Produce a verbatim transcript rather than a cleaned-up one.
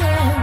yeah.